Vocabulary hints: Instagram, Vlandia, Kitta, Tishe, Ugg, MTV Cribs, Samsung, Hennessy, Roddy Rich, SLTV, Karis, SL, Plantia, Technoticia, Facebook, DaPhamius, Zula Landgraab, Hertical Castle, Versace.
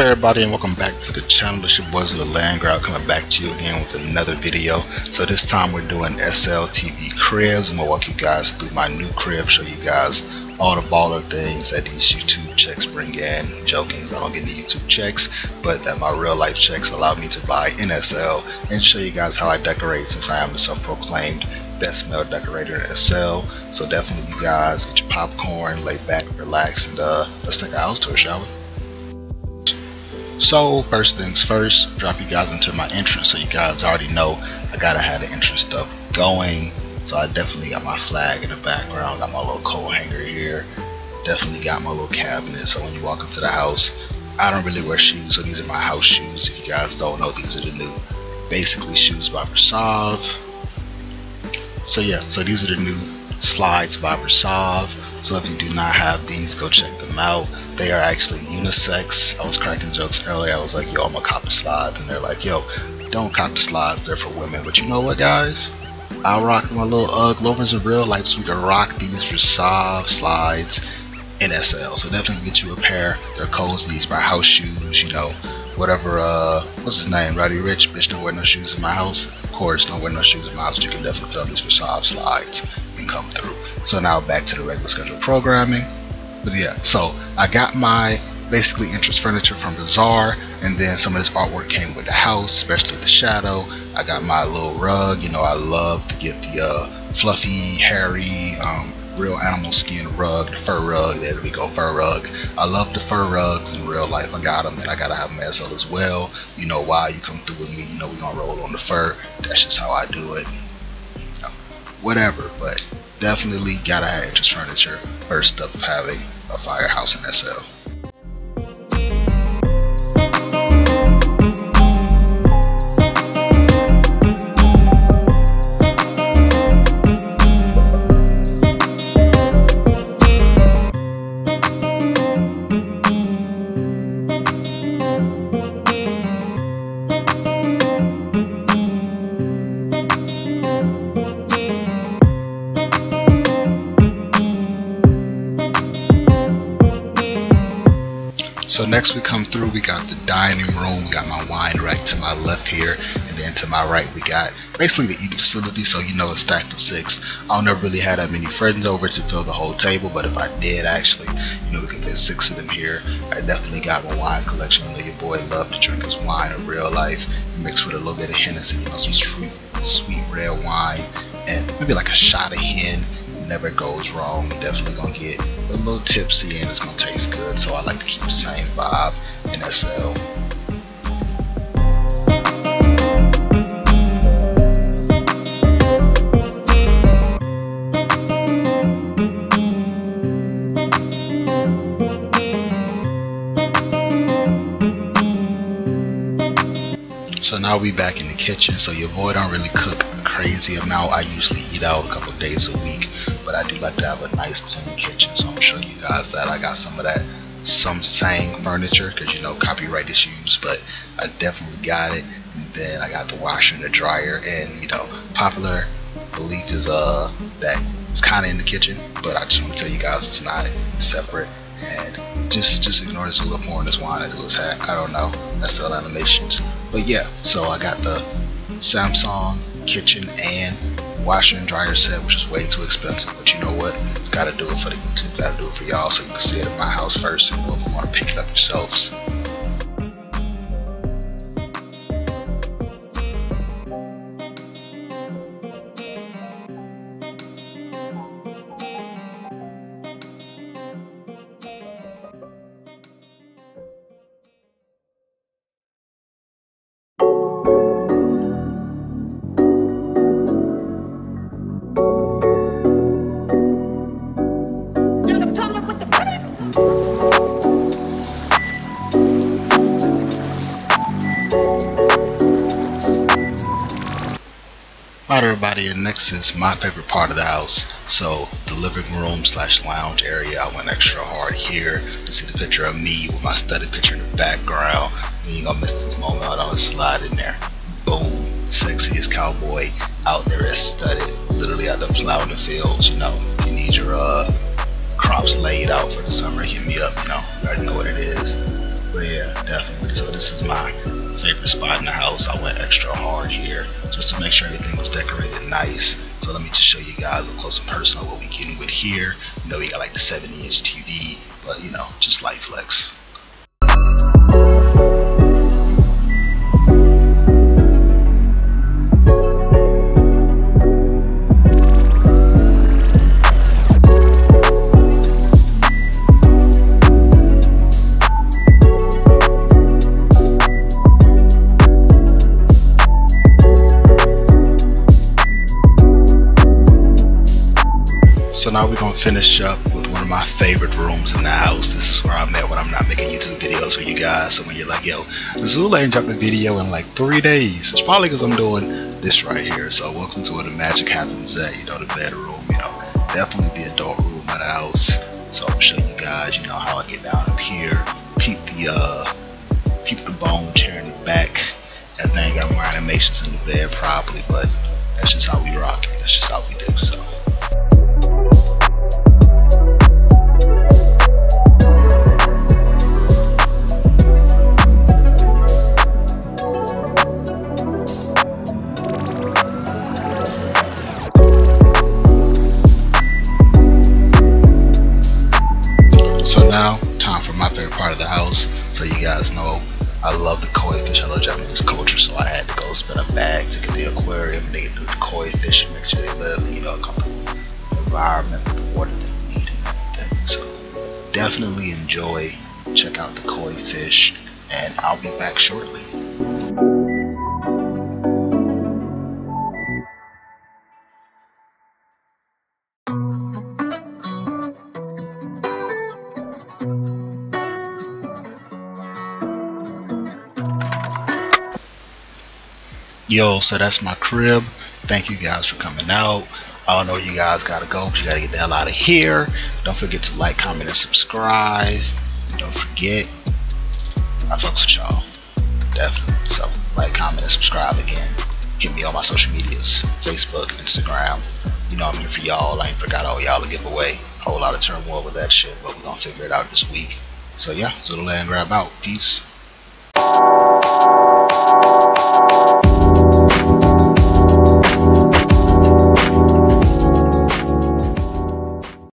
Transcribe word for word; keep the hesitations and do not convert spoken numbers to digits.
up, everybody, and welcome back to the channel. It's your boy Zula Landgraab coming back to you again with another video. So this time we're doing S L T V Cribs. I'm gonna walk you guys through my new crib, show you guys all the baller things that these YouTube checks bring in. Joking, I don't get any YouTube checks, but that my real life checks allow me to buy N S L and show you guys how I decorate, since I am the self-proclaimed best male decorator in S L. So definitely, you guys, get your popcorn, lay back, relax, and uh, let's take a house tour, shall we? So first things first, drop you guys into my entrance. So you guys already know I gotta have the entrance stuff going. So I definitely got my flag in the background, got my little coat hanger here, definitely got my little cabinet. So when you walk into the house, I don't really wear shoes, so these are my house shoes. If you guys don't know, these are the new basically shoes by Versace. So yeah, so these are the new slides by Versace. So if you do not have these, go check them out. They are actually unisex. I was cracking jokes earlier. I was like, yo, I'm gonna cop the slides, and they're like, yo, don't cop the slides, they're for women. But you know what, guys, I rock my little Ugg lovers in real life, so we can rock these Versace slides in S L. So definitely get you a pair. They're cozies by House Shoes, you know, whatever. Uh what's his name, Roddy Rich, bitch don't wear no shoes in my house. Of course, don't wear no shoes in my house. You can definitely put on these Versace slides and come through. So now back to the regular scheduled programming. But yeah, so I got my basically entrance furniture from the Bazaar, and then some of this artwork came with the house, especially the shadow. I got my little rug. You know, I love to get the uh, fluffy, hairy, um, real animal skin rug, the fur rug. There we go, fur rug. I love the fur rugs in real life. I got them, and I gotta have them in S L as well. You know why? You come through with me, you know we gonna roll on the fur. That's just how I do it. Whatever, but definitely gotta have entrance furniture. First up, having a firehouse in S L. So next we come through, we got the dining room, we got my wine rack to my left here, and then to my right we got basically the eating facility. So you know it's stacked for six. I'll never really had that many friends over to fill the whole table, but if I did actually, you know, we could fit six of them here. I definitely got my wine collection. I know your boy loved to drink his wine in real life, mixed with a little bit of Hennessy, you know, some sweet, sweet red wine, and maybe like a shot of Hen. Never goes wrong. You're definitely gonna get a little tipsy and it's gonna taste good. So I like to keep the same vibe in S L. So now we back in the kitchen. So your boy don't really cook a crazy amount. I usually eat out a couple days a week, but I do like to have a nice clean kitchen. So I'm showing you guys that I got some of that Samsung furniture, because you know, copyright issues, but I definitely got it. And then I got the washer and the dryer, and you know, popular belief is uh that it's kind of in the kitchen, but I just want to tell you guys it's not separate. And just just ignore this little porn, this wine, and this hat. I don't know. That's all animations. But yeah, so I got the Samsung kitchen and washer and dryer set, which is way too expensive. But you know what? Gotta do it for the YouTube. Gotta do it for y'all, so you can see it in my house first, and if you want to pick it up yourselves. Alright everybody, and next is my favorite part of the house, so the living room slash lounge area. I went extra hard here. You see the picture of me with my studded picture in the background. You ain't gonna miss this moment. I don't slide in there. Boom, sexiest cowboy out there is studded. Literally out there plowing the fields. You know, you need your uh, crops laid out for the summer. Hit me up. You know, you already know what it is. But yeah, definitely. So this is my favorite spot in the house. I went extra hard here just to make sure everything was decorated nice. So let me just show you guys up close and personal what we're getting with here. You know, we got like the seventy inch T V, but you know, just light flex. So now we're going to finish up with one of my favorite rooms in the house. This is where I'm at when I'm not making YouTube videos for you guys. So when you're like, yo, Zula ain't dropped a video in like three days. It's probably because I'm doing this right here. So welcome to where the magic happens at, you know, the bedroom, you know, definitely the adult room of the house. So I'm going to show you guys, you know, how I get down up here, peep the, uh, peep the bone chair in the back. That thing got more animations in the bed probably, but that's just how we rock it. That's just how we do, so. So you guys know I love the koi fish. I love Japanese culture, so I had to go spend a bag to get the aquarium, and they do the koi fish and make sure they live in, you know, a comfortable environment with the water that they need and everything. So definitely enjoy, check out the koi fish, and I'll be back shortly. Yo, so that's my crib. Thank you guys for coming out. I don't know where you guys gotta go, but you gotta get the hell out of here. Don't forget to like, comment, and subscribe. And don't forget, I fuck with y'all. Definitely. So, like, comment, and subscribe again. Hit me on my social medias, Facebook, Instagram. You know I'm here for y'all. I ain't forgot all y'all to give away. Whole lot of turmoil with that shit, but we're gonna figure it out this week. So yeah, Zula Landgraab out. Peace.